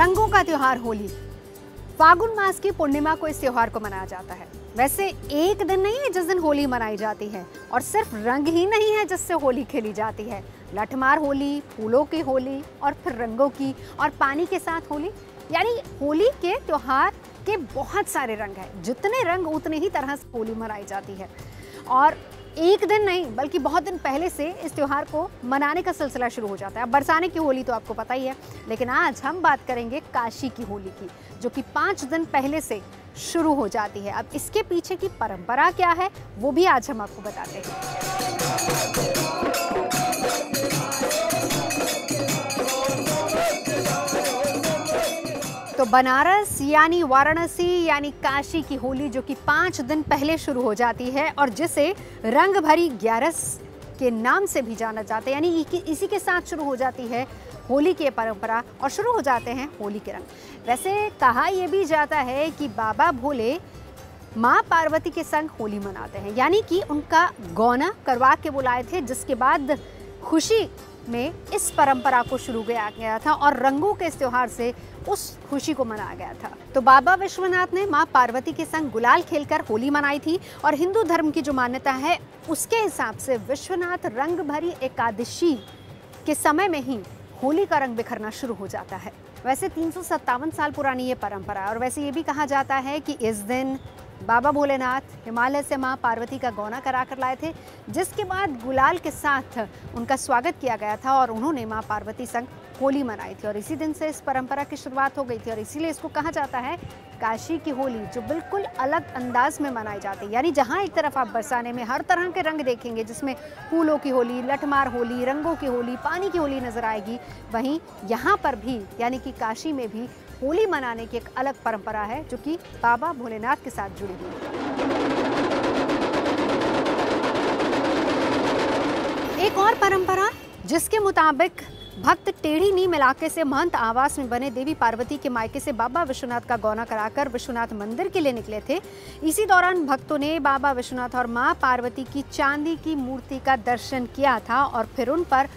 रंगों का त्यौहार होली। फागुन मास की पूर्णिमा को इस त्यौहार को मनाया जाता है। वैसे एक दिन नहीं है जिस दिन होली मनाई जाती है, और सिर्फ रंग ही नहीं है जिससे होली खेली जाती है। लठमार होली, फूलों की होली और फिर रंगों की और पानी के साथ होली, यानी होली के त्यौहार के बहुत सारे रंग हैं। जितने रंग उतने ही तरह से होली मनाई जाती है, और एक दिन नहीं बल्कि बहुत दिन पहले से इस त्यौहार को मनाने का सिलसिला शुरू हो जाता है। अब बरसाने की होली तो आपको पता ही है, लेकिन आज हम बात करेंगे काशी की होली की, जो कि 5 दिन पहले से शुरू हो जाती है। अब इसके पीछे की परंपरा क्या है वो भी आज हम आपको बताते हैं। तो बनारस यानी वाराणसी यानी काशी की होली, जो कि 5 दिन पहले शुरू हो जाती है और जिसे रंग भरी ग्यारस के नाम से भी जाना जाता है, यानी इसी के साथ शुरू हो जाती है होली की परंपरा और शुरू हो जाते हैं होली के रंग। वैसे कहा यह भी जाता है कि बाबा भोले माँ पार्वती के संग होली मनाते हैं, यानी कि उनका गौना करवा के बुलाए थे, जिसके बाद खुशी में इस परंपरा को शुरू किया गया था और रंगों के इस त्यौहार से उस खुशी को मनाया गया था। तो बाबा विश्वनाथ ने माँ पार्वती के संग गुलाल खेलकर होली मनाई थी, और हिंदू धर्म की जो मान्यता है उसके हिसाब से विश्वनाथ रंग भरी एकादशी के समय में ही होली का रंग बिखरना शुरू हो जाता है। वैसे 357 साल पुरानी ये परंपरा, और वैसे ये भी कहा जाता है कि इस दिन बाबा भोलेनाथ हिमालय से माँ पार्वती का गौना करा कर लाए थे, जिसके बाद गुलाल के साथ उनका स्वागत किया गया था और उन्होंने माँ पार्वती संग होली मनाई थी, और इसी दिन से इस परंपरा की शुरुआत हो गई थी। और इसीलिए इसको कहा जाता है काशी की होली, जो बिल्कुल अलग अंदाज में मनाई जाती है। यानी जहाँ एक तरफ आप बरसाने में हर तरह के रंग देखेंगे, जिसमें फूलों की होली, लठमार होली, रंगों की होली, पानी की होली नजर आएगी, वहीं यहाँ पर भी यानी कि काशी में भी होली मनाने की एक अलग परंपरा है, जो कि बाबा भोलेनाथ के साथ जुड़ी हुई है। एक और परंपरा जिसके मुताबिक भक्त टेढ़ी नीम इलाके से महंत आवास में बने देवी पार्वती के मायके से बाबा विश्वनाथ का गौना कराकर विश्वनाथ मंदिर के लिए निकले थे। इसी दौरान भक्तों ने बाबा विश्वनाथ और माँ पार्वती की चांदी की मूर्ति का दर्शन किया था और फिर उन पर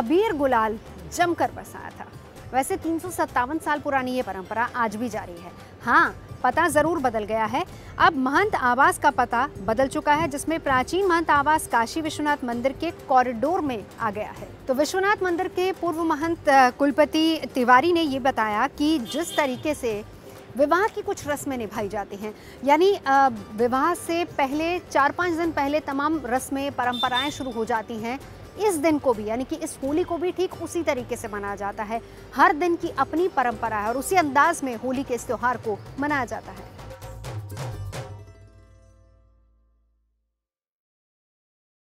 अबीर गुलाल जमकर बरसाया था। वैसे 357 साल पुरानी ये परंपरा आज भी जारी है। हाँ, पता ज़रूर बदल गया है। अब महंत आवास का पता बदल चुका है, जिसमें प्राचीन महंत आवास काशी विश्वनाथ मंदिर के कॉरिडोर में आ गया है। तो विश्वनाथ मंदिर के पूर्व महंत कुलपति तिवारी ने ये बताया कि जिस तरीके से विवाह की कुछ रस्में निभाई जाती हैं, यानी विवाह से पहले 4-5 दिन पहले तमाम रस्में परंपराएँ शुरू हो जाती हैं, इस दिन को भी यानी कि इस होली को भी ठीक उसी तरीके से मनाया जाता है। हर दिन की अपनी परंपरा है और उसी अंदाज में होली के इस त्यौहार को मनाया जाता है।